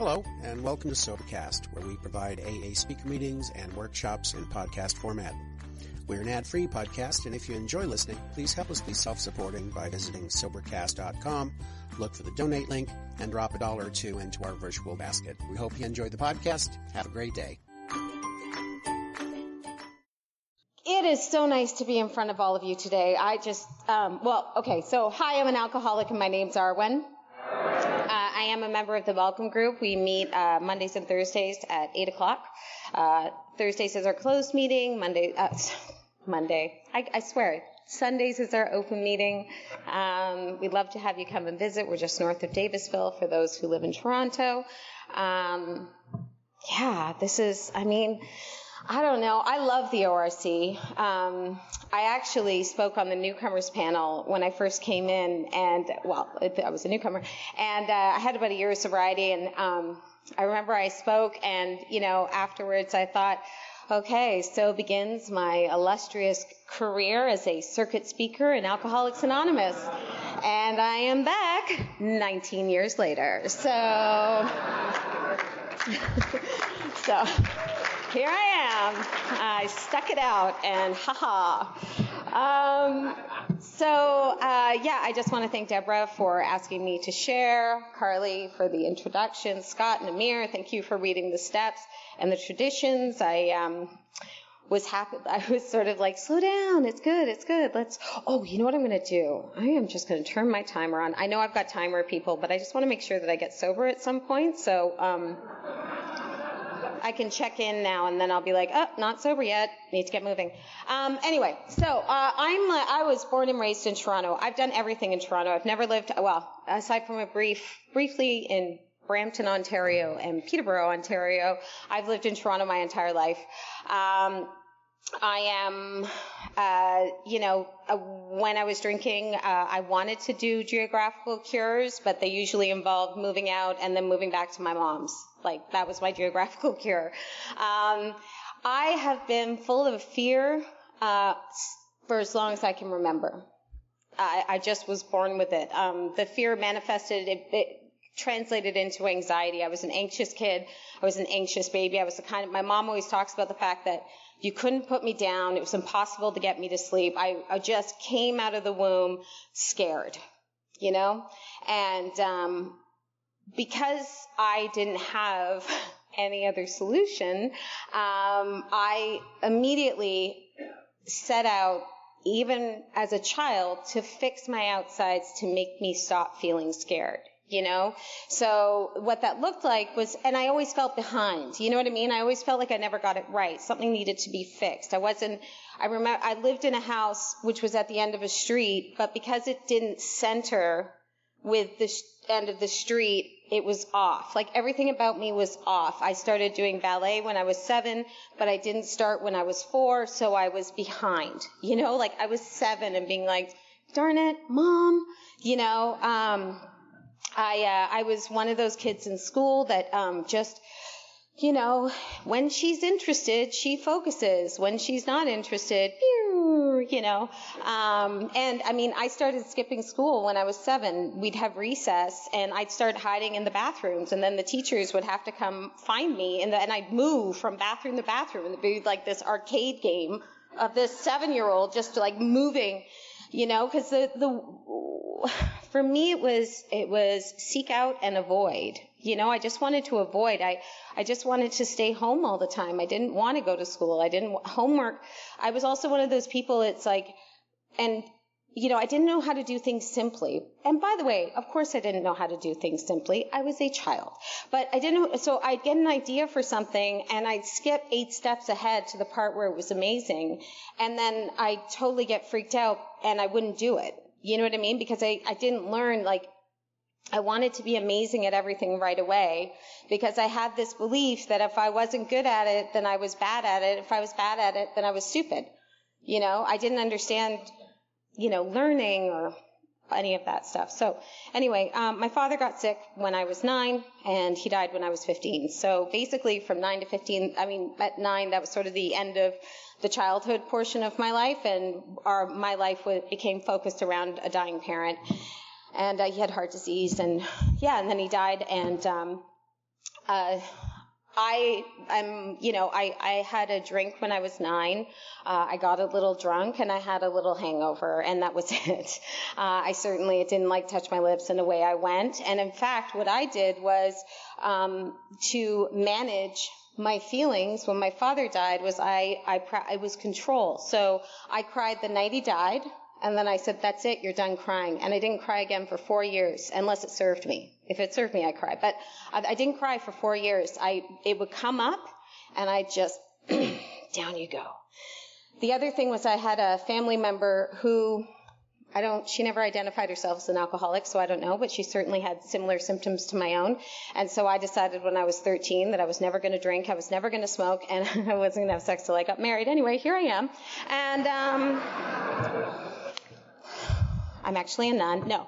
Hello, and welcome to SoberCast, where we provide AA speaker meetings and workshops in podcast format. We're an ad-free podcast, and if you enjoy listening, please help us be self-supporting by visiting SoberCast.com, look for the donate link, and drop $1 or $2 into our virtual basket. We hope you enjoyed the podcast. Have a great day. It is so nice to be in front of all of you today. I just, hi, I'm an alcoholic, and my name's Arwen. I am a member of the Welcome Group. We meet Mondays and Thursdays at 8 o'clock. Thursdays is our closed meeting. Sundays is our open meeting. We'd love to have you come and visit. We're just north of Davisville for those who live in Toronto. I don't know. I love the ORC. I actually spoke on the newcomers panel when I first came in, and I was a newcomer, and I had about a year of sobriety, and I remember I spoke, and afterwards I thought, okay, so begins my illustrious career as a circuit speaker in Alcoholics Anonymous, and I am back 19 years later. So. Here I am. I stuck it out, and I just want to thank Deborah for asking me to share, Carly for the introduction, Scott and Amir, thank you for reading the steps and the traditions. I was sort of like, slow down, it's good. You know what I'm going to do? I am just going to turn my timer on. I know I've got timer people, but I just want to make sure that I get sober at some point, so I can check in now, and then I'll be like, not sober yet. Need to get moving. I was born and raised in Toronto. I've done everything in Toronto. I've never lived, aside from briefly in Brampton, Ontario, and Peterborough, Ontario. I've lived in Toronto my entire life. When I was drinking, I wanted to do geographical cures, but they usually involved moving out and then moving back to my mom's. Like, that was my geographical cure. I have been full of fear for as long as I can remember. I just was born with it. The fear manifested, it translated into anxiety. I was an anxious kid. I was an anxious baby. My mom always talks about the fact that you couldn't put me down. It was impossible to get me to sleep. I just came out of the womb scared, and because I didn't have any other solution, I immediately set out, even as a child, to fix my outsides to make me stop feeling scared. So what that looked like was, and I always felt behind, you know what I mean? I always felt like I never got it right. Something needed to be fixed. I lived in a house which was at the end of a street, but because it didn't center with the end of the street, it was off. Like, everything about me was off. I started doing ballet when I was 7, but I didn't start when I was 4, so I was behind, I was 7 and being like, darn it, Mom, I was one of those kids in school that when she's interested, she focuses. When she's not interested, I started skipping school when I was 7. We'd have recess, and I'd start hiding in the bathrooms, and then the teachers would have to come find me, and I'd move from bathroom to bathroom, and it'd be like this arcade game of this 7-year-old just moving, because for me, it was seek out and avoid. I just wanted to avoid. I just wanted to stay home all the time. I didn't want to go to school. I didn't homework. I was also one of those people. It's like, I didn't know how to do things simply. And by the way, of course I didn't know how to do things simply. I was a child, but I didn't. So I'd get an idea for something, and I'd skip 8 steps ahead to the part where it was amazing. And then I'd totally get freaked out, and I wouldn't do it. You know what I mean? Because I didn't learn, I wanted to be amazing at everything right away, because I had this belief that if I wasn't good at it, then I was bad at it. If I was bad at it, then I was stupid. I didn't understand, learning or any of that stuff. So anyway, my father got sick when I was 9, and he died when I was 15. So basically from 9 to 15, at 9, that was sort of the end of the childhood portion of my life, and my life became focused around a dying parent, and he had heart disease, and then he died, and I had a drink when I was 9. I got a little drunk and I had a little hangover, and that was it. I certainly didn't like touch my lips, and away I went. And in fact, what I did was, to manage my feelings when my father died, was I was control. So I cried the night he died. And then I said, that's it, you're done crying. And I didn't cry again for 4 years, unless it served me. If it served me, I cried. But I didn't cry for 4 years. It would come up, and I just, down you go. The other thing was, I had a family member who, she never identified herself as an alcoholic, so I don't know, but she certainly had similar symptoms to my own. And so I decided when I was 13 that I was never going to drink, I was never going to smoke, and I wasn't going to have sex till I got married. Anyway, here I am. And, I'm actually a nun. No.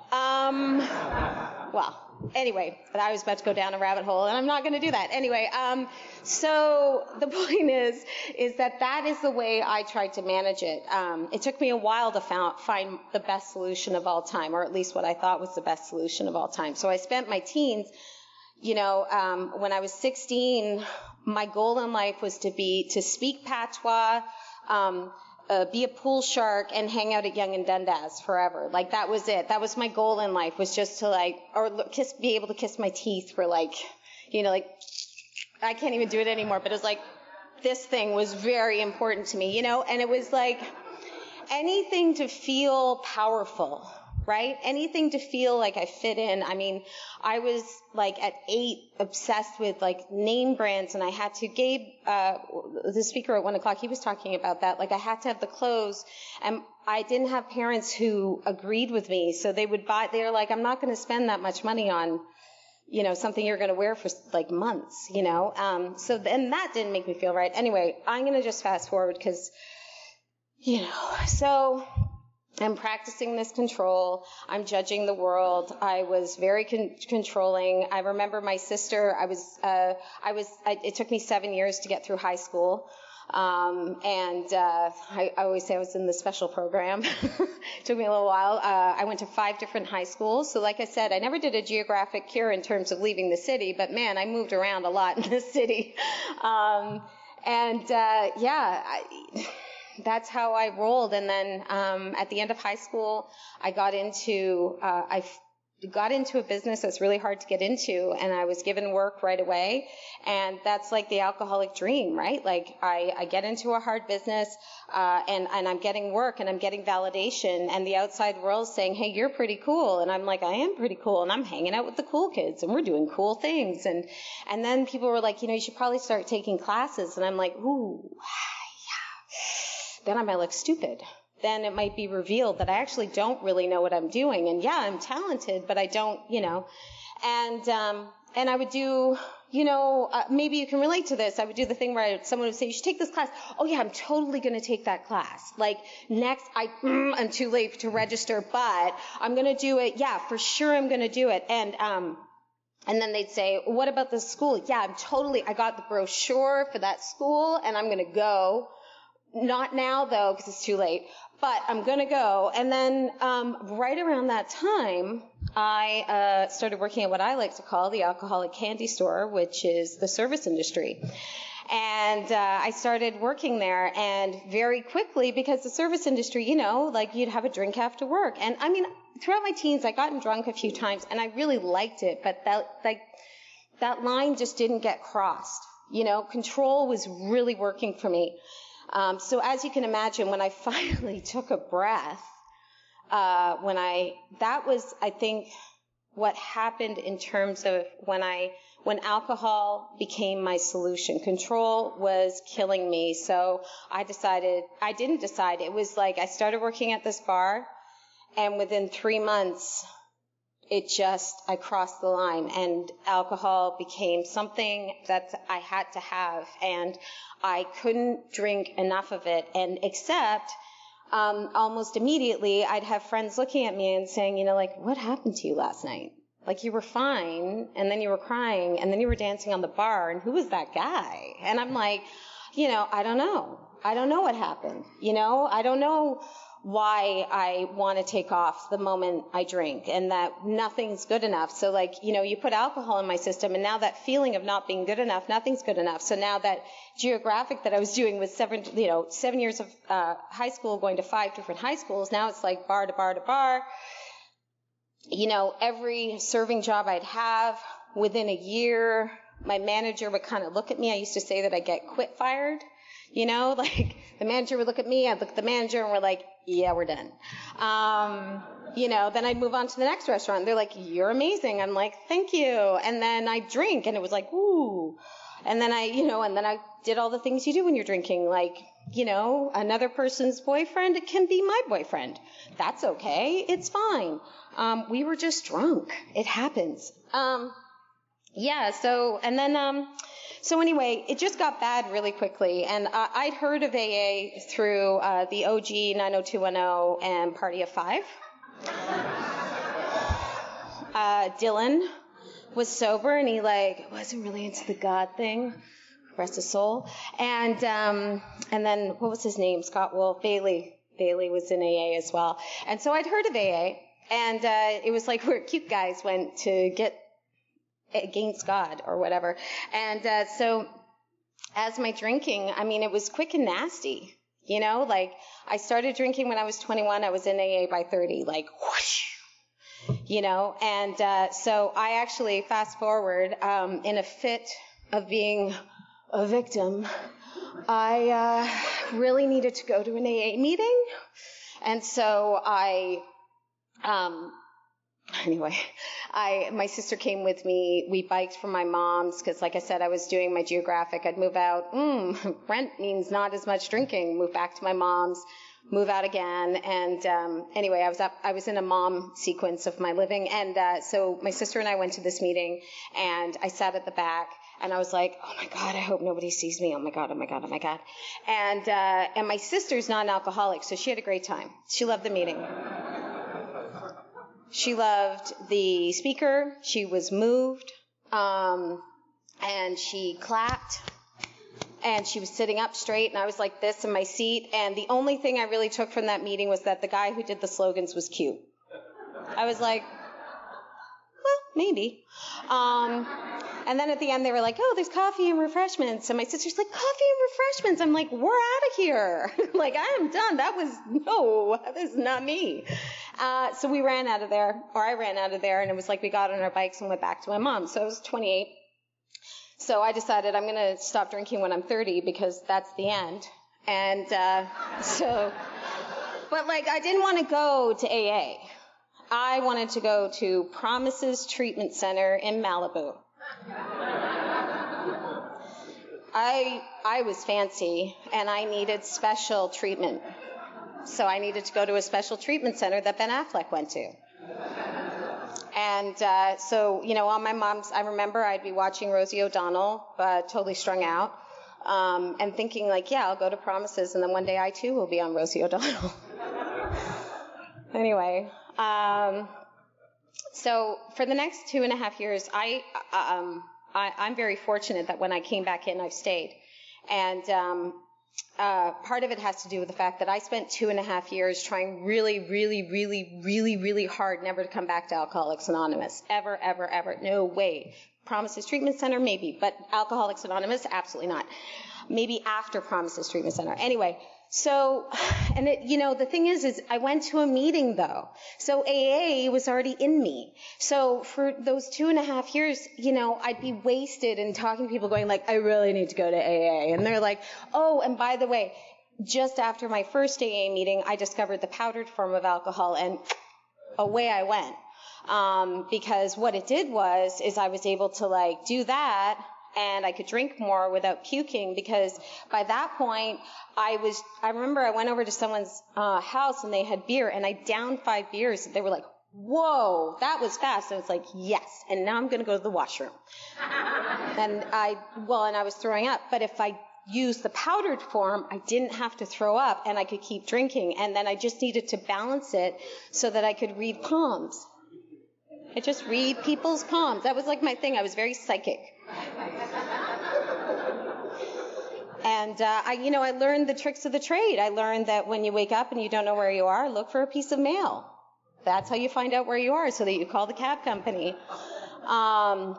Anyway, but I was about to go down a rabbit hole, and I'm not going to do that. Anyway, so the point is that is the way I tried to manage it. It took me a while to find the best solution of all time, or at least what I thought was the best solution of all time. So I spent my teens, when I was 16, my goal in life was to speak Patois, be a pool shark, and hang out at Yonge and Dundas forever. Like, that was it. That was my goal in life, was just to be able to kiss my teeth for I can't even do it anymore, but it's this thing was very important to me, and it was anything to feel powerful, right? Anything to feel like I fit in. I mean, I was at 8 obsessed with name brands, and I had to, Gabe, the speaker at 1 o'clock, he was talking about that. I had to have the clothes, and I didn't have parents who agreed with me. So they were like, I'm not going to spend that much money on, something you're going to wear for months, so then that didn't make me feel right. Anyway, I'm going to just fast forward because, so I'm practicing this control. I'm judging the world. I was very controlling. I remember my sister. It took me 7 years to get through high school. I always say I was in the special program. It took me a little while. I went to 5 different high schools. So like I said, I never did a geographic cure in terms of leaving the city, but man, I moved around a lot in the city. That's how I rolled. And then at the end of high school, I got into a business that's really hard to get into, and I was given work right away. And that's the alcoholic dream, right? I get into a hard business, and I'm getting work, and I'm getting validation, and the outside world's saying, hey, you're pretty cool. And I'm I am pretty cool, and I'm hanging out with the cool kids, and we're doing cool things. And then people were you should probably start taking classes. And I'm ooh, yeah. Then I might look stupid. Then it might be revealed that I actually don't really know what I'm doing. And yeah, I'm talented, but I don't, and I would do, maybe you can relate to this. I would do the thing where someone would say, you should take this class. Oh yeah, I'm totally going to take that class. Next, I'm too late to register, but I'm going to do it. Yeah, for sure. I'm going to do it. And then they'd say, what about this school? Yeah, I got the brochure for that school, and I'm going to go. Not now, though, because it's too late, but I'm going to go. And then right around that time, I started working at what I like to call the alcoholic candy store, which is the service industry. And I started working there, and very quickly, because the service industry, you'd have a drink after work. And, throughout my teens, I gotten drunk a few times, and I really liked it, but that line just didn't get crossed. Control was really working for me. So as you can imagine, when I finally took a breath, that was, I think, what happened in terms of when alcohol became my solution. Control was killing me. So I didn't decide. It was I started working at this bar, and within 3 months, I crossed the line, and alcohol became something that I had to have, and I couldn't drink enough of it. And almost immediately, I'd have friends looking at me and saying, what happened to you last night? You were fine, and then you were crying, and then you were dancing on the bar, and who was that guy? And I'm I don't know. I don't know what happened. I don't know why I want to take off the moment I drink, and that nothing's good enough. So like, you know, you put alcohol in my system, and now that feeling of not being good enough, nothing's good enough. So now that geographic that I was doing with 7 years of high school, going to 5 different high schools, now it's like bar to bar to bar. You know, every serving job I'd have within a year, my manager would kind of look at me. I used to say that I get quit fired. You know, like the manager would look at me, I'd look at the manager, and we're like, yeah, we're done. You know, then I'd move on to the next restaurant. They're like, you're amazing. I'm like, thank you. And then I drink, and it was like, ooh. And then I did all the things you do when you're drinking. Like, you know, another person's boyfriend, it can be my boyfriend. That's okay. It's fine. We were just drunk. It happens. So anyway, it just got bad really quickly, and I'd heard of AA through the OG 90210 and Party of Five. Dylan was sober, and he wasn't really into the God thing, rest his soul. And then what was his name? Scott Wolf Bailey. Bailey was in AA as well, and so I'd heard of AA, and it was like where cute guys went to get against God or whatever. And so as my drinking, I mean, it was quick and nasty, you know, like I started drinking when I was 21, I was in AA by 30, like whoosh, you know. And so I actually fast forward, in a fit of being a victim, I really needed to go to an AA meeting. And so my sister came with me. We biked from my mom's because, like I said, I was doing my geographic. I'd move out. Rent means not as much drinking. Move back to my mom's, move out again. And anyway, I was in a mom sequence of my living. And so my sister and I went to this meeting, and I sat at the back. And I was like, oh my God, I hope nobody sees me. Oh my God, oh my God, oh my God. And my sister's non-alcoholic, so she had a great time. She loved the meeting. She loved the speaker. She was moved, and she clapped, and she was sitting up straight, and I was like this in my seat. And the only thing I really took from that meeting was that the guy who did the slogans was cute. I was like, well, maybe. And then at the end, they were like, oh, there's coffee and refreshments. And my sister's like, coffee and refreshments? I'm like, we're out of here. Like, I am done. That is not me. So I ran out of there, and it was like we got on our bikes and went back to my mom. So I was 28. So I decided I'm going to stop drinking when I'm 30 because that's the end. And but like I didn't want to go to AA. I wanted to go to Promises Treatment Center in Malibu. I was fancy, and I needed special treatment. So I needed to go to a special treatment center that Ben Affleck went to. And so, you know, on my mom's, I remember I'd be watching Rosie O'Donnell, totally strung out, and thinking like, yeah, I'll go to Promises, and then one day I too will be on Rosie O'Donnell. Anyway, so for the next 2.5 years, I'm very fortunate that when I came back in, I've stayed. And part of it has to do with the fact that I spent 2.5 years trying really, really, really, really, really hard never to come back to Alcoholics Anonymous. Ever, ever, ever. No way. Promises Treatment Center, maybe. But Alcoholics Anonymous, absolutely not. Maybe after Promises Treatment Center. Anyway, so, and it, you know, the thing is I went to a meeting, though. So AA was already in me. So for those 2.5 years, you know, I'd be wasted and talking to people going like, I really need to go to AA. And they're like, oh, and by the way, just after my first AA meeting, I discovered the powdered form of alcohol, and away I went. Because what it did was I was able to like do that, and I could drink more without puking, because by that point I remember I went over to someone's house, and they had beer, and I downed 5 beers. They were like, whoa, that was fast. I was like, yes, and now I'm going to go to the washroom. And I was throwing up, but if I used the powdered form, I didn't have to throw up, and I could keep drinking, and then I just needed to balance it so that I could read palms. I just read people's palms. That was like my thing. I was very psychic. And I learned the tricks of the trade. I learned that when you wake up and you don't know where you are, look for a piece of mail. That's how you find out where you are, so that you call the cab company. I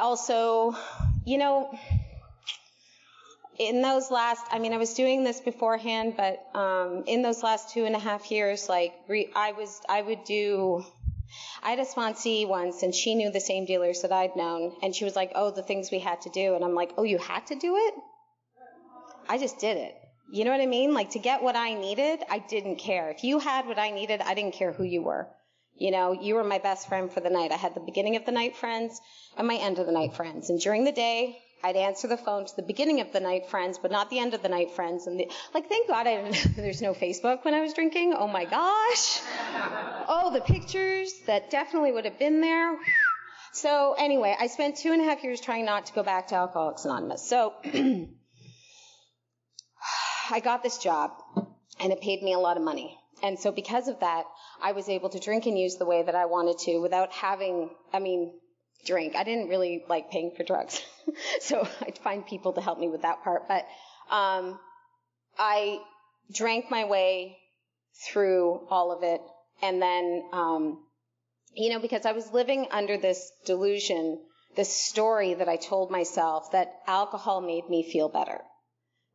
also, in those last, I was doing this beforehand, but in those last 2.5 years, I had a sponsee once, and she knew the same dealers that I'd known, and she was like, oh, the things we had to do. And I'm like, oh, you had to do it? I just did it. You know what I mean? Like, to get what I needed, I didn't care. If you had what I needed, I didn't care who you were. You were my best friend for the night. I had the beginning of the night friends and my end of the night friends. And during the day, I'd answer the phone to the beginning of the night friends, but not the end of the night friends. And thank God I didn't. There's no Facebook when I was drinking. Oh my gosh! Oh, the pictures that definitely would have been there. So anyway, I spent 2.5 years trying not to go back to Alcoholics Anonymous. So I got this job, and it paid me a lot of money. And so because of that, I was able to drink and use the way that I wanted to without having. Drink. I didn't really like paying for drugs. So I'd find people to help me with that part. But I drank my way through all of it. And then, because I was living under this delusion, this story that I told myself that alcohol made me feel better.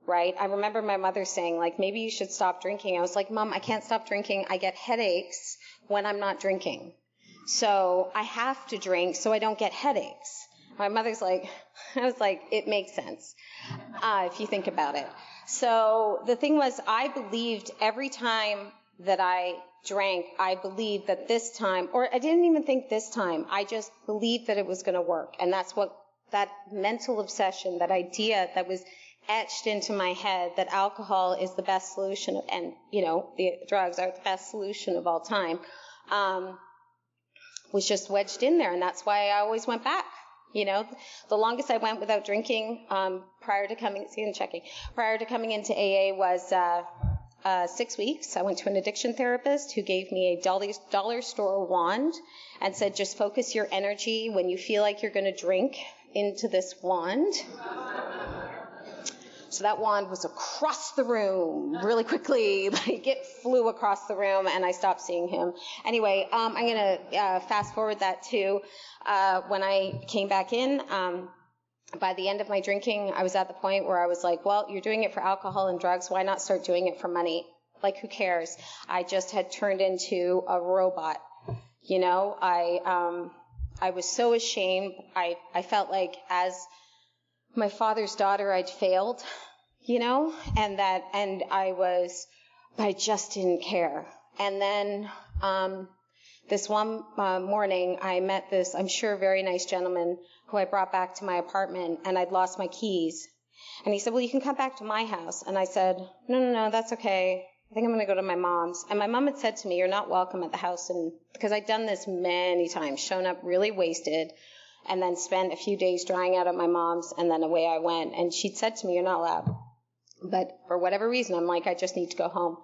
Right? I remember my mother saying, like, maybe you should stop drinking. I was like, Mom, I can't stop drinking. I get headaches when I'm not drinking. So I have to drink so I don't get headaches. My mother's like, I was like, it makes sense if you think about it. So the thing was, I believed every time that I drank, I believed that this time, or I didn't even think this time, I just believed that it was going to work. And that's what that mental obsession, that idea that was etched into my head, that alcohol is the best solution and, the drugs are the best solution of all time. Was just wedged in there, and that's why I always went back. The longest I went without drinking prior to coming into AA was 6 weeks. I went to an addiction therapist who gave me a dollar store wand and said, just focus your energy when you feel like you're going to drink into this wand. So that wand was across the room really quickly. Like, it flew across the room, and I stopped seeing him. Anyway, I'm going to fast forward that to when I came back in. By the end of my drinking, I was at the point where I was like, well, you're doing it for alcohol and drugs. Why not start doing it for money? Like, who cares? I just had turned into a robot. I was so ashamed. I felt like as my father's daughter, I'd failed, and I just didn't care. And then, this one morning I met this, I'm sure, very nice gentleman who I brought back to my apartment, and I'd lost my keys. And he said, well, you can come back to my house. And I said, no, that's okay. I think I'm going to go to my mom's. And my mom had said to me, you're not welcome at the house. And because I'd done this many times, shown up really wasted, and then spent a few days drying out at my mom's, and then away I went. And she'd said to me, you're not allowed. But for whatever reason, I'm like, I just need to go home.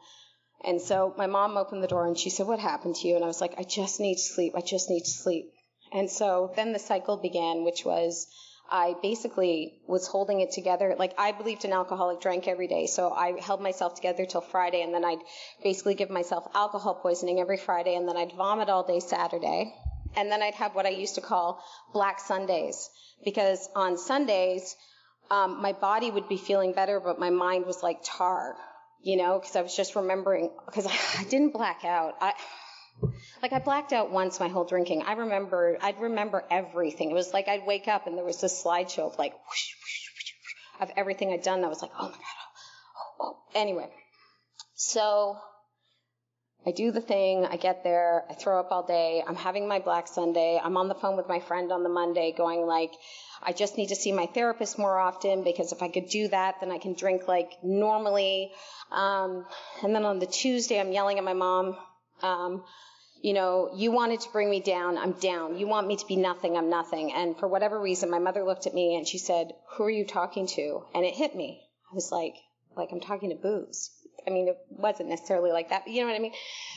And so my mom opened the door, and she said, what happened to you? And I was like, I just need to sleep. I just need to sleep. And so then the cycle began, which was I basically was holding it together. Like, I believed an alcoholic drank every day, so I held myself together till Friday, and then I'd basically give myself alcohol poisoning every Friday, and then I'd vomit all day Saturday. And then I'd have what I used to call Black Sundays, because on Sundays, my body would be feeling better, but my mind was like tar, because I was just remembering, because I didn't black out. I blacked out once my whole drinking. I'd remember everything. It was like I'd wake up and there was this slideshow of like, whoosh, whoosh, whoosh, whoosh, of everything I'd done. I was like, oh my God. Oh. Anyway, so I do the thing, I get there, I throw up all day, I'm having my Black Sunday, I'm on the phone with my friend on the Monday going like, I just need to see my therapist more often, because if I could do that, then I can drink like normally. And then on the Tuesday, I'm yelling at my mom, you wanted to bring me down, I'm down. You want me to be nothing, I'm nothing. And for whatever reason, my mother looked at me and she said, who are you talking to? And it hit me. I was like, I'm talking to booze. I mean, it wasn't necessarily like that, but you know what I mean?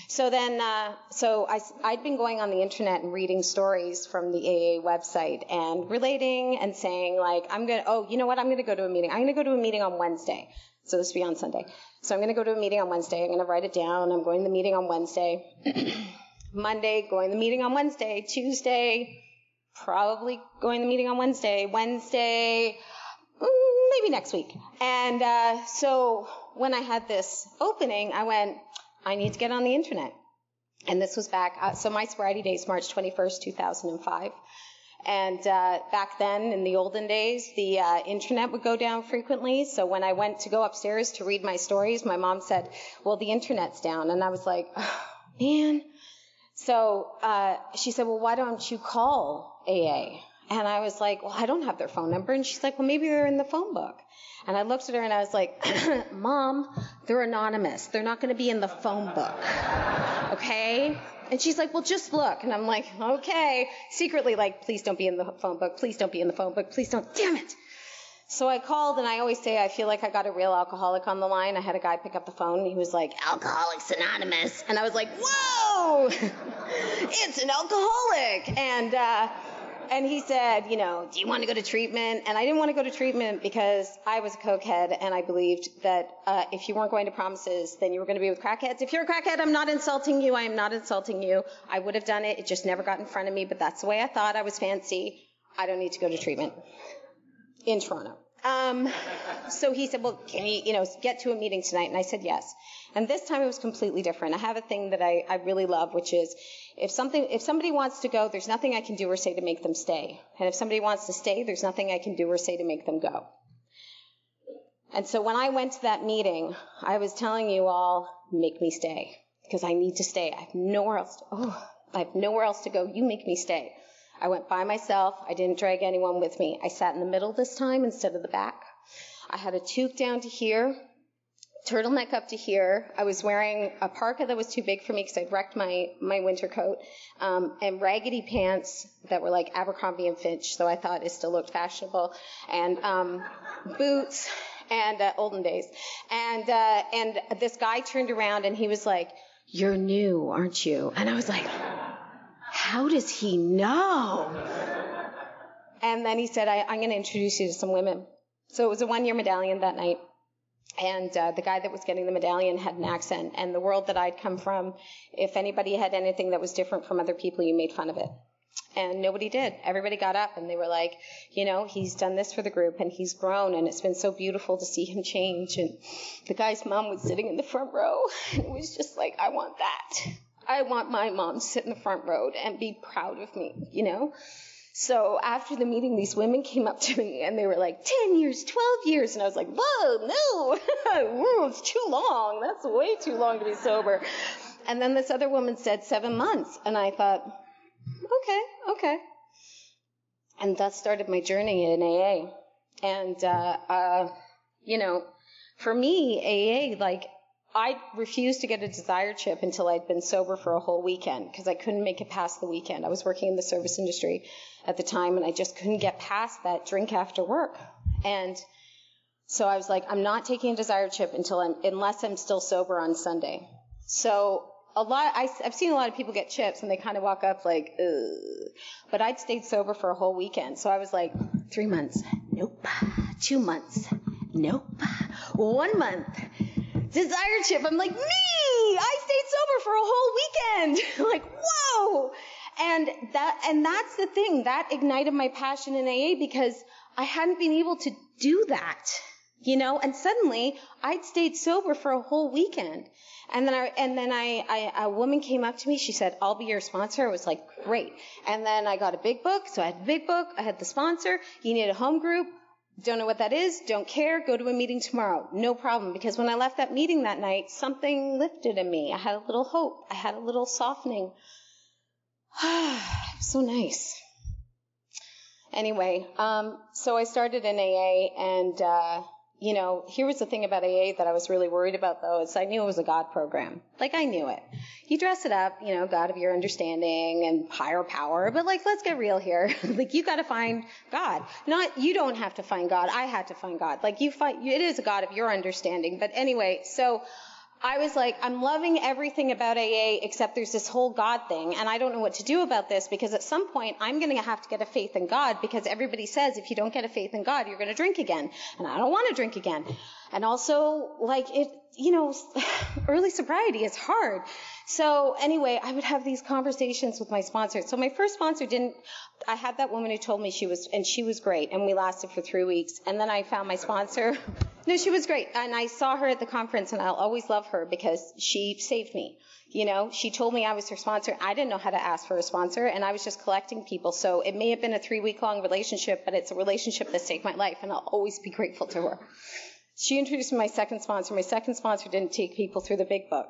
So then, I'd been going on the internet and reading stories from the AA website and relating and saying like, I'm going to go to a meeting. I'm going to go to a meeting on Wednesday. So this will be on Sunday. So I'm going to go to a meeting on Wednesday. I'm going to write it down. I'm going to the meeting on Wednesday. Monday, going to the meeting on Wednesday. Tuesday, probably going to the meeting on Wednesday. Wednesday, maybe next week. And so when I had this opening, I went, I need to get on the internet. And this was back, so my sobriety date's March 21st, 2005. And back then, in the olden days, the internet would go down frequently. So when I went to go upstairs to read my stories, my mom said, well, the internet's down. And I was like, oh, man. So she said, well, why don't you call AA? And I was like, well, I don't have their phone number. And she's like, well, maybe they're in the phone book. And I looked at her and I was like, Mom, they're anonymous. They're not going to be in the phone book. Okay? And she's like, well, just look. And I'm like, okay. Secretly, like, please don't be in the phone book. Please don't be in the phone book. Please don't. Damn it. So I called, and I always say I feel like I got a real alcoholic on the line. I had a guy pick up the phone, and he was like, Alcoholics Anonymous. And I was like, whoa, it's an alcoholic. And he said, you know, do you want to go to treatment? And I didn't want to go to treatment because I was a cokehead, and I believed that if you weren't going to Promises, then you were going to be with crackheads. If you're a crackhead, I'm not insulting you. I am not insulting you. I would have done it. It just never got in front of me, but that's the way I thought. I was fancy. I don't need to go to treatment in Toronto. So he said, well, can you, get to a meeting tonight? And I said yes. And this time it was completely different. I have a thing that I really love, which is if somebody wants to go, there's nothing I can do or say to make them stay. And if somebody wants to stay, there's nothing I can do or say to make them go. And so when I went to that meeting, I was telling you all, make me stay, because I need to stay. I have nowhere else to go. You make me stay. I went by myself. I didn't drag anyone with me. I sat in the middle this time instead of the back. I had a toque down to here, turtleneck up to here. I was wearing a parka that was too big for me because I'd wrecked my winter coat, and raggedy pants that were like Abercrombie and Fitch, so I thought it still looked fashionable, and boots, and olden days. And this guy turned around, and he was like, you're new, aren't you? And I was like, how does he know? And then he said, I'm going to introduce you to some women. So it was a one-year medallion that night. And the guy that was getting the medallion had an accent. And the world that I'd come from, if anybody had anything that was different from other people, you made fun of it. And nobody did. Everybody got up and they were like, he's done this for the group and he's grown and it's been so beautiful to see him change. And the guy's mom was sitting in the front row and it was just like, I want that. I want my mom to sit in the front row and be proud of me, So after the meeting, these women came up to me, and they were like, 10 years, 12 years. And I was like, whoa, no, it's too long. That's way too long to be sober. And then this other woman said 7 months. And I thought, okay. And that started my journey in AA. And, for me, AA, like, I refused to get a desire chip until I'd been sober for a whole weekend because I couldn't make it past the weekend. I was working in the service industry at the time, and I just couldn't get past that drink after work. And so I was like, I'm not taking a desire chip unless I'm still sober on Sunday. So I've seen a lot of people get chips, and they kind of walk up like, ugh. But I'd stayed sober for a whole weekend. So I was like, 3 months, nope. 2 months, nope. 1 month. Desire chip. I'm like, me! I stayed sober for a whole weekend. Like, whoa! And that's the thing. That ignited my passion in AA because I hadn't been able to do that, And suddenly, I'd stayed sober for a whole weekend. And then a woman came up to me. She said, I'll be your sponsor. I was like, great. And then I got a big book. So I had the big book. I had the sponsor. You need a home group. Don't know what that is, don't care, go to a meeting tomorrow. No problem, because when I left that meeting that night, something lifted in me. I had a little hope. I had a little softening. It was so nice. Anyway, so I started in AA, and, here was the thing about AA that I was really worried about, though, is I knew it was a God program. Like, I knew it. You dress it up, God of your understanding and higher power, but let's get real here. Like, you got to find God. Not, you don't have to find God. I had to find God. It is a God of your understanding. But anyway, so I was like, I'm loving everything about AA except there's this whole God thing, and I don't know what to do about this, because at some point I'm going to have to get a faith in God, because everybody says if you don't get a faith in God, you're going to drink again, and I don't want to drink again. And also, like, it, you know, early sobriety is hard. So anyway, I would have these conversations with my sponsor. So my first sponsor I had that woman who told me she was great, and we lasted for 3 weeks. And then I found my sponsor. No, she was great. And I saw her at the conference, and I'll always love her because she saved me. You know, she told me I was her sponsor. I didn't know how to ask for a sponsor, and I was just collecting people. So it may have been a 3-week-long relationship, but it's a relationship that saved my life, and I'll always be grateful to her. She introduced me to my second sponsor. My second sponsor didn't take people through the Big Book.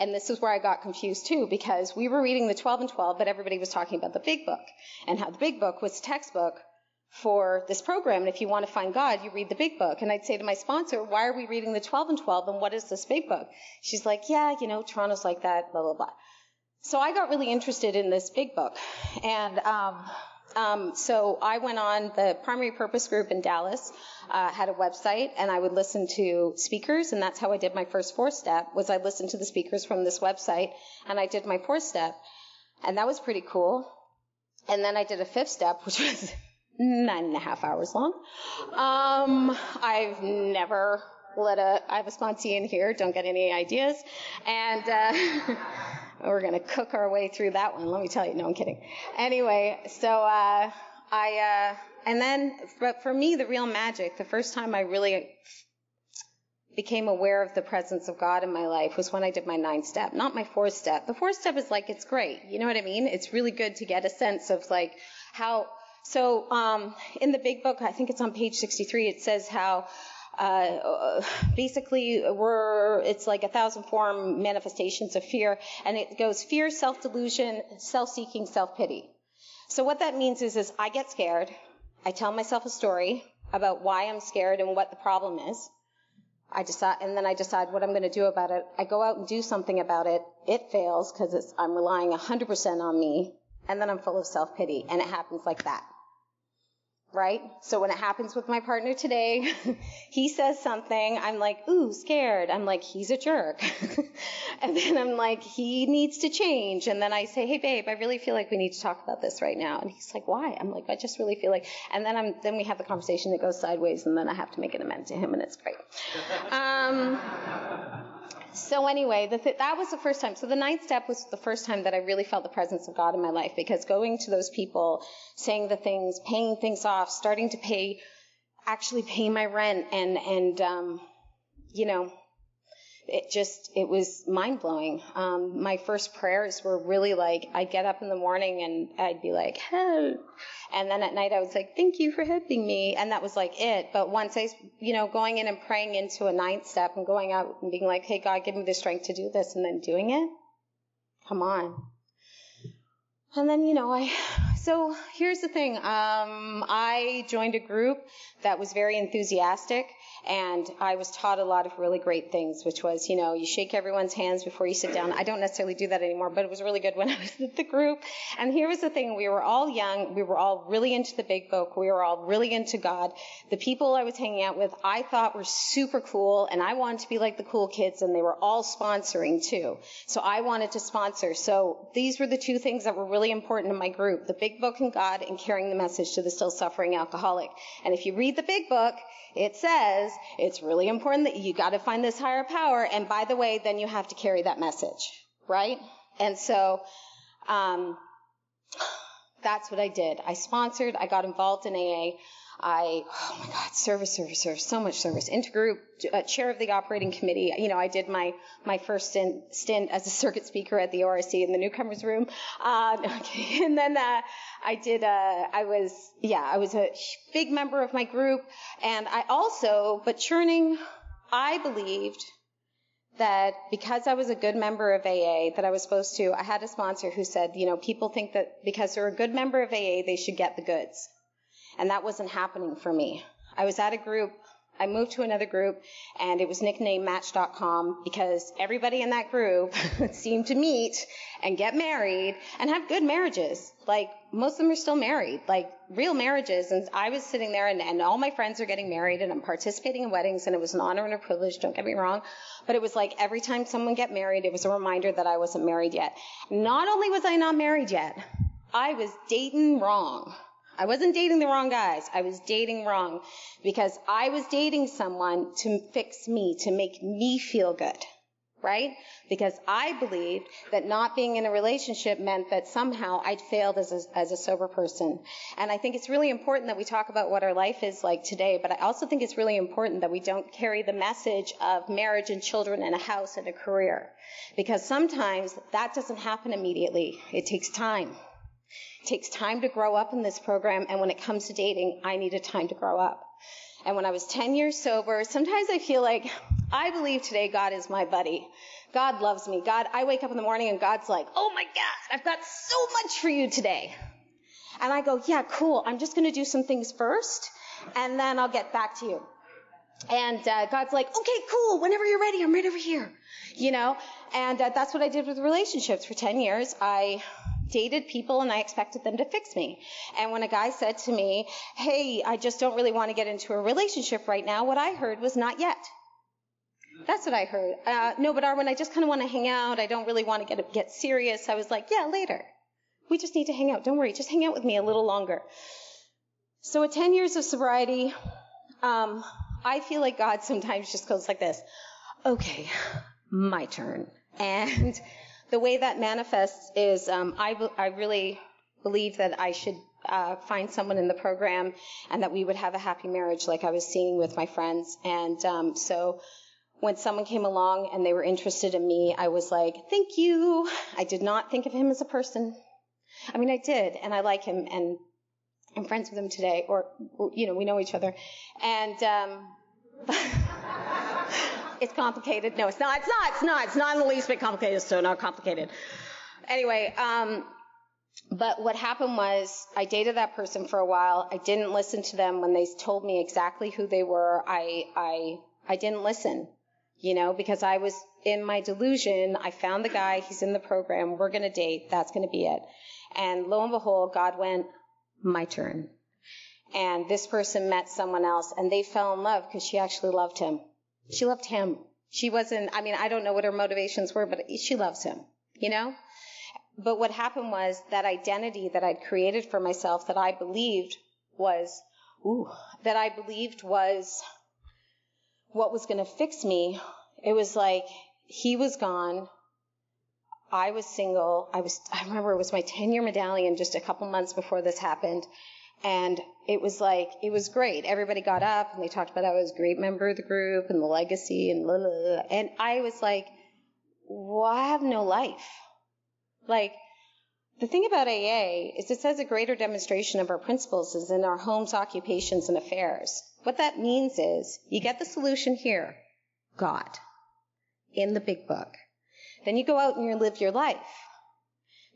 And this is where I got confused too, because we were reading the 12 and 12, but everybody was talking about the Big Book and how the Big Book was a textbook for this program. And if you want to find God, you read the Big Book. And I'd say to my sponsor, why are we reading the 12 and 12? And what is this Big Book? She's like, yeah, you know, Toronto's like that, blah, blah, blah. So I got really interested in this Big Book. And, so I went on the Primary Purpose Group in Dallas, had a website, and I would listen to speakers, and that's how I did my first 4-step, was I listened to the speakers from this website, and I did my 4-step, and that was pretty cool. And then I did a 5th step, which was 9.5 hours long. I've never I have a sponsee in here, don't get any ideas, and, we're going to cook our way through that one. Let me tell you. No, I'm kidding. Anyway, so but for me, the real magic, the first time I really became aware of the presence of God in my life was when I did my 9th step, not my 4th step. The 4th step is like, it's great. You know what I mean? It's really good to get a sense of like how, so in the Big Book, I think it's on page 63, it says how, basically it's like 1,000 form manifestations of fear, and it goes fear, self-delusion, self-seeking, self-pity. So what that means is I get scared. I tell myself a story about why I'm scared and what the problem is. I decide what I'm going to do about it. I go out and do something about it. It fails because I'm relying 100% on me, and then I'm full of self-pity, and it happens like that. Right? So when it happens with my partner today, he says something, I'm like, ooh, scared. I'm like, he's a jerk. And then I'm like, he needs to change. And then I say, hey babe, I really feel like we need to talk about this right now. And he's like, why? I'm like, I just really feel like, and then we have the conversation that goes sideways, and then I have to make an amend to him, and it's great. So anyway, that was the first time. So the 9th step was the first time that I really felt the presence of God in my life, because going to those people, saying the things, paying things off, starting to actually pay my rent, and you know, it was mind blowing. My first prayers were really like, I'd get up in the morning and I'd be like, help. And then at night I was like, thank you for helping me. And that was like it. But once I, you know, going in and praying into a 9th step and going out and being like, hey God, give me the strength to do this, and then doing it. Come on. And then, you know, so here's the thing. I joined a group that was very enthusiastic, and I was taught a lot of really great things, which was, you know, you shake everyone's hands before you sit down. I don't necessarily do that anymore, but it was really good when I was with the group. And here was the thing. We were all young. We were all really into the Big Book. We were all really into God. The people I was hanging out with, I thought were super cool, and I wanted to be like the cool kids, and they were all sponsoring too. So I wanted to sponsor. So these were the two things that were really important in my group, the Big Book and God, and carrying the message to the still suffering alcoholic. And if you read the Big Book, it says it's really important that you got to find this higher power. And by the way, then you have to carry that message, right? And so that's what I did. I sponsored. I got involved in AA. Oh my God, service, so much service. Intergroup, chair of the operating committee. You know, I did my first stint as a circuit speaker at the ORC in the newcomers room. And then I was a big member of my group. And I also, I believed that because I was a good member of AA that I was supposed to, I had a sponsor who said, you know, people think that because they're a good member of AA, they should get the goods. And that wasn't happening for me. I was at a group I moved to another group, and it was nicknamed Match.com because everybody in that group seemed to meet and get married and have good marriages. Like, most of them are still married, like real marriages. And I was sitting there, and all my friends are getting married, and I'm participating in weddings, and it was an honor and a privilege, don't get me wrong. But it was like every time someone got married, it was a reminder that I wasn't married yet. Not only was I not married yet, I was dating wrong. I wasn't dating the wrong guys. I was dating wrong because I was dating someone to fix me, to make me feel good, right? Because I believed that not being in a relationship meant that somehow I'd failed as a sober person. And I think it's really important that we talk about what our life is like today, but I also think it's really important that we don't carry the message of marriage and children and a house and a career, because sometimes that doesn't happen immediately. It takes time. It takes time to grow up in this program, and when it comes to dating, I needed time to grow up. And when I was 10 years sober, sometimes I feel like I believe today God is my buddy. God loves me. God, I wake up in the morning and God's like, oh my God, I've got so much for you today. And I go, yeah, cool. I'm just going to do some things first, and then I'll get back to you. And God's like, okay, cool. Whenever you're ready, I'm right over here. You know, and that's what I did with relationships for 10 years. I dated people and I expected them to fix me. And when a guy said to me, hey, I just don't really want to get into a relationship right now, what I heard was not yet. That's what I heard. No, but Arwen, I just kind of want to hang out. I don't really want to get serious. I was like, yeah, later. We just need to hang out. Don't worry. Just hang out with me a little longer. So at 10 years of sobriety, I feel like God sometimes just goes like this. Okay, my turn. And the way that manifests is I really believe that I should find someone in the program and that we would have a happy marriage like I was seeing with my friends. And so when someone came along and they were interested in me, I was like, thank you. I did not think of him as a person. I mean, I did, and I like him, and I'm friends with him today, or you know, we know each other. And it's complicated. No, it's not. It's not in the least bit complicated. It's so not complicated. Anyway, but what happened was I dated that person for a while. I didn't listen to them when they told me exactly who they were. I didn't listen, you know, because I was in my delusion. I found the guy. He's in the program. We're going to date. That's going to be it. And lo and behold, God went, my turn. And this person met someone else, and they fell in love because she actually loved him. She loved him. She wasn't, I mean, I don't know what her motivations were, but she loves him, you know? But what happened was that identity that I'd created for myself that I believed was, what was going to fix me. It was like he was gone. I was single. I remember it was my 10-year medallion just a couple months before this happened. And it was like, it was great. Everybody got up and they talked about how I was a great member of the group and the legacy and blah, blah, blah. And I was like, well, I have no life. Like, the thing about AA is it says a greater demonstration of our principles is in our homes, occupations, and affairs. What that means is you get the solution here, God, in the big book. Then you go out and you live your life.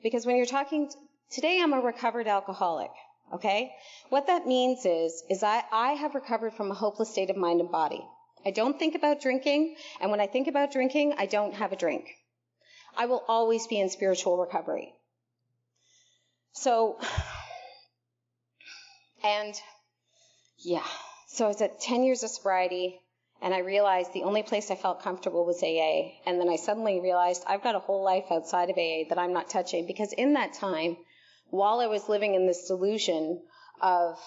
Because when you're talking, today I'm a recovered alcoholic. Okay? What that means is I have recovered from a hopeless state of mind and body. I don't think about drinking, and when I think about drinking, I don't have a drink. I will always be in spiritual recovery. So, so I was at 10 years of sobriety, and I realized the only place I felt comfortable was AA, and then I suddenly realized I've got a whole life outside of AA that I'm not touching, because in that time, while I was living in this delusion of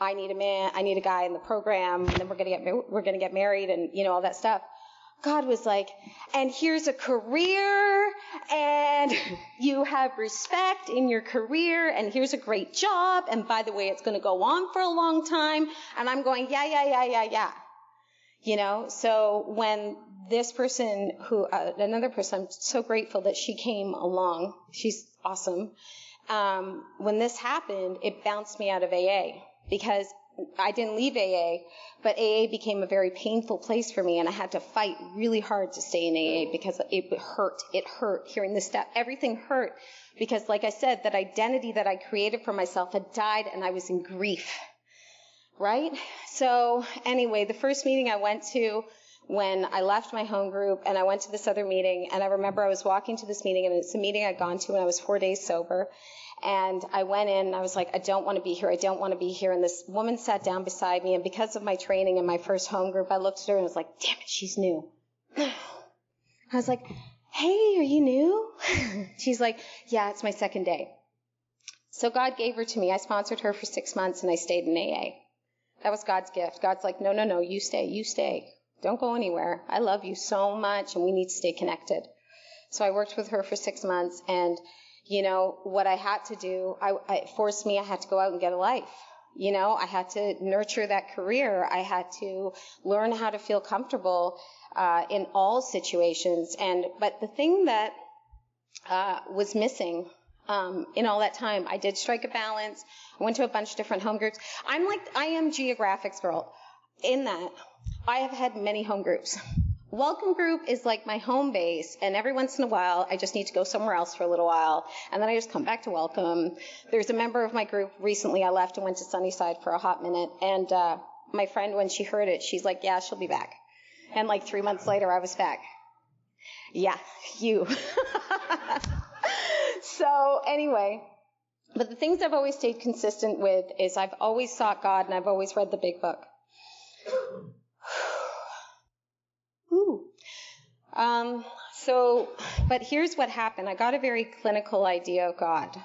I need a man, I need a guy in the program, and then we're going to get married, and you know, all that stuff, God was like, and here's a career, and you have respect in your career, and here's a great job, and by the way, it's going to go on for a long time. And I'm going, yeah. You know, so when this person who, another person, I'm so grateful that she came along. She's awesome. When this happened, it bounced me out of AA because I didn't leave AA, but AA became a very painful place for me, and I had to fight really hard to stay in AA because it hurt. It hurt hearing this stuff. Everything hurt because, like I said, that identity that I created for myself had died, and I was in grief. right? So anyway, the first meeting I went to when I left my home group, and I went to this other meeting, and I remember I was walking to this meeting, and it's a meeting I'd gone to when I was 4 days sober. And I went in, and I was like, I don't want to be here. I don't want to be here. And this woman sat down beside me, and because of my training in my first home group, I looked at her and was like, damn it, she's new. I was like, hey, are you new? She's like, yeah, it's my second day. So God gave her to me. I sponsored her for 6 months, and I stayed in AA. That was God's gift. God's like, no, no, no, you stay, you stay. Don't go anywhere. I love you so much, and we need to stay connected. So I worked with her for 6 months, and you know, what I had to do, it forced me, I had to go out and get a life. You know, I had to nurture that career. I had to learn how to feel comfortable in all situations. But the thing that was missing in all that time, I did strike a balance. I went to a bunch of different home groups. I am geographics world in that I have had many home groups. Welcome group is like my home base, and every once in a while, I just need to go somewhere else for a little while, and then I just come back to welcome. There's a member of my group, recently I left and went to Sunnyside for a hot minute, and my friend, when she heard it, she's like, yeah, she'll be back. And like 3 months later, I was back. Yeah, you. So anyway, but the things I've always stayed consistent with is I've always sought God, and I've always read the Big Book. But here's what happened. I got a very clinical idea of God.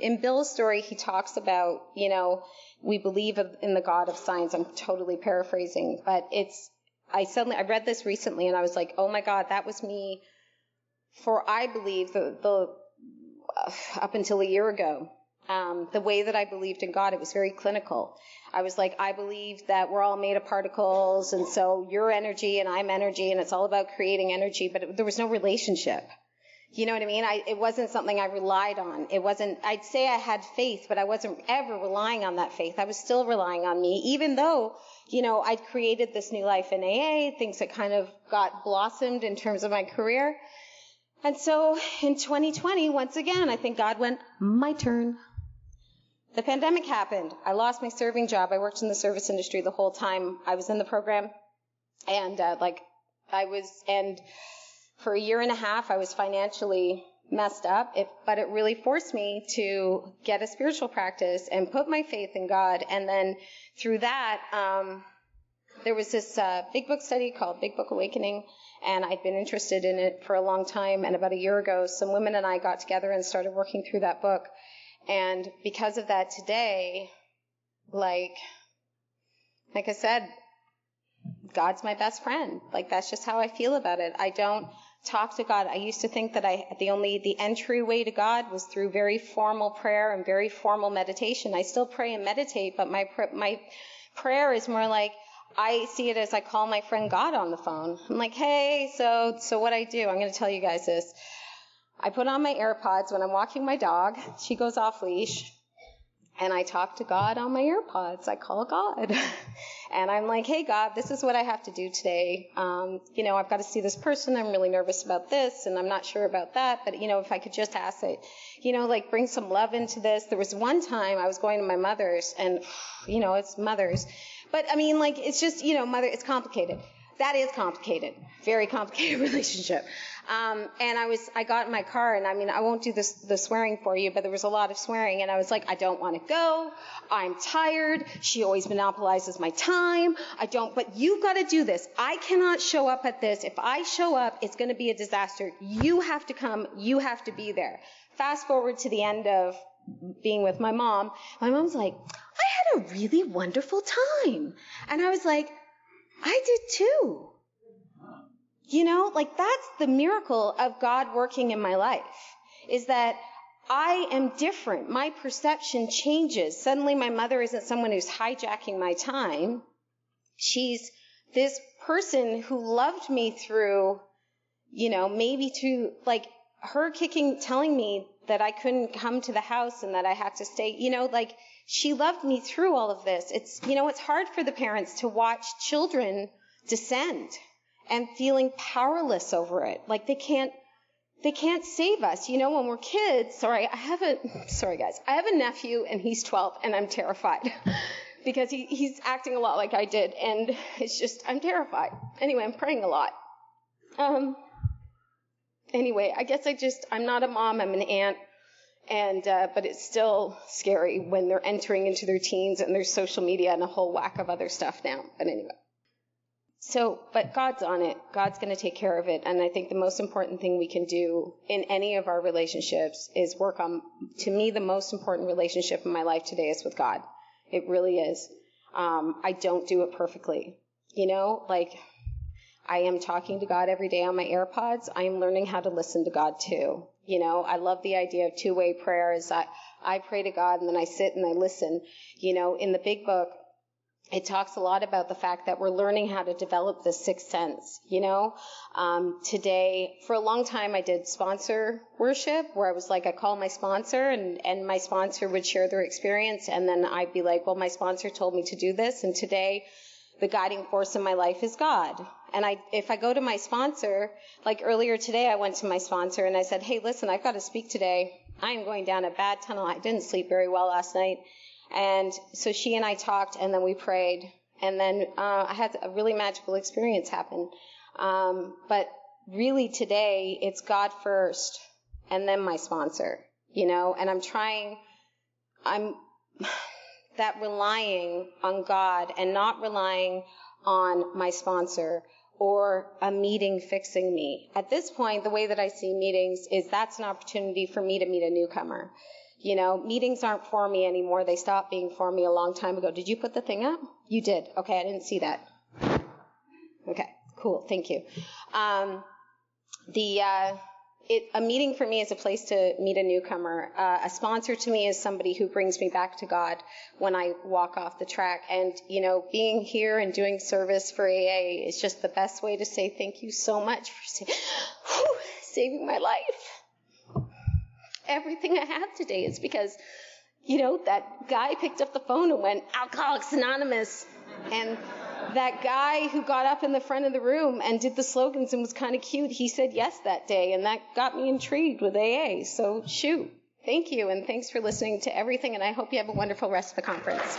In Bill's story, he talks about, you know, we believe in the God of science. I'm totally paraphrasing, but I read this recently, and I was like, oh my God, that was me. For I believe up until a year ago, the way that I believed in God, it was very clinical. I was like, I believe that we're all made of particles, and so you're energy and I'm energy, and it's all about creating energy, but there was no relationship. You know what I mean? It wasn't something I relied on. It wasn't, I'd say I had faith, but I wasn't ever relying on that faith. I was still relying on me, even though, you know, I'd created this new life in AA, things that kind of got blossomed in terms of my career. And so in 2020, once again, I think God went, my turn. The pandemic happened. I lost my serving job. I worked in the service industry the whole time I was in the program. And for a year and a half, I was financially messed up. But it really forced me to get a spiritual practice and put my faith in God. And then through that, there was this big book study called Big Book Awakening. And I'd been interested in it for a long time. And about a year ago, some women and I got together and started working through that book. And because of that today, like I said, God's my best friend. Like, that's just how I feel about it. I don't talk to God. I used to think that the entryway to God was through very formal prayer and very formal meditation. I still pray and meditate, but my prayer is more like, I see it as I call my friend God on the phone. I'm like, hey, so what I do, I'm going to tell you guys this. I put on my AirPods when I'm walking my dog. She goes off leash, and I talk to God on my AirPods. I call God, and I'm like, hey, God, this is what I have to do today. You know, I've got to see this person. I'm really nervous about this, and I'm not sure about that. But, you know, if I could just ask it, you know, like, bring some love into this. There was one time I was going to my mother's, and, you know, it's mother's. But, I mean, like, it's just, you know, mother, it's complicated. That is complicated, very complicated relationship. And I got in my car, and I mean, I won't do the swearing for you, but there was a lot of swearing, and I was like, I don't want to go. I'm tired. She always monopolizes my time. But you've got to do this. I cannot show up at this. If I show up, it's going to be a disaster. You have to come. You have to be there. Fast forward to the end of being with my mom. My mom's like, I had a really wonderful time. And I was like, I did too. You know, like, that's the miracle of God working in my life, is that I am different. My perception changes. Suddenly my mother isn't someone who's hijacking my time. She's this person who loved me through, you know, maybe to, like, her telling me that I couldn't come to the house and that I had to stay, you know, like, she loved me through all of this. It's, you know, it's hard for the parents to watch children descend and feeling powerless over it. Like, they can't save us. You know, when we're kids, sorry guys, I have a nephew, and he's 12, and I'm terrified because he's acting a lot like I did, and it's just, I'm terrified. Anyway, I'm praying a lot. Anyway, I guess I'm not a mom, I'm an aunt, and but it's still scary when they're entering into their teens and there's social media and a whole whack of other stuff now. But anyway. So, but God's on it. God's going to take care of it. And I think the most important thing we can do in any of our relationships is work on, to me, the most important relationship in my life today is with God. It really is. I don't do it perfectly. You know, like I am talking to God every day on my AirPods. I am learning how to listen to God too. You know, I love the idea of two-way prayer is that I pray to God and then I sit and I listen. You know, in the Big Book, it talks a lot about the fact that we're learning how to develop the sixth sense, you know. Today, for a long time, I did sponsor worship where I was like, I call my sponsor and my sponsor would share their experience. And then I'd be like, well, my sponsor told me to do this. And today, the guiding force in my life is God. And if I go to my sponsor, like earlier today, I went to my sponsor and I said, hey, listen, I've got to speak today. I'm going down a bad tunnel. I didn't sleep very well last night. And so she and I talked, and then we prayed, and then I had a really magical experience happen. But really today, it's God first, and then my sponsor, you know, and I'm that relying on God and not relying on my sponsor or a meeting fixing me. At this point, the way that I see meetings is that's an opportunity for me to meet a newcomer. You know, meetings aren't for me anymore. They stopped being for me a long time ago. Did you put the thing up? You did. Okay, I didn't see that. Okay, cool. Thank you. A meeting for me is a place to meet a newcomer. A sponsor to me is somebody who brings me back to God when I walk off the track. And, you know, being here and doing service for AA is just the best way to say thank you so much for saving my life. Everything I have today is because, you know, that guy picked up the phone and went, Alcoholics Anonymous. And that guy who got up in the front of the room and did the slogans and was kind of cute, he said yes that day. And that got me intrigued with AA. So, shoot, thank you. And thanks for listening to everything. And I hope you have a wonderful rest of the conference.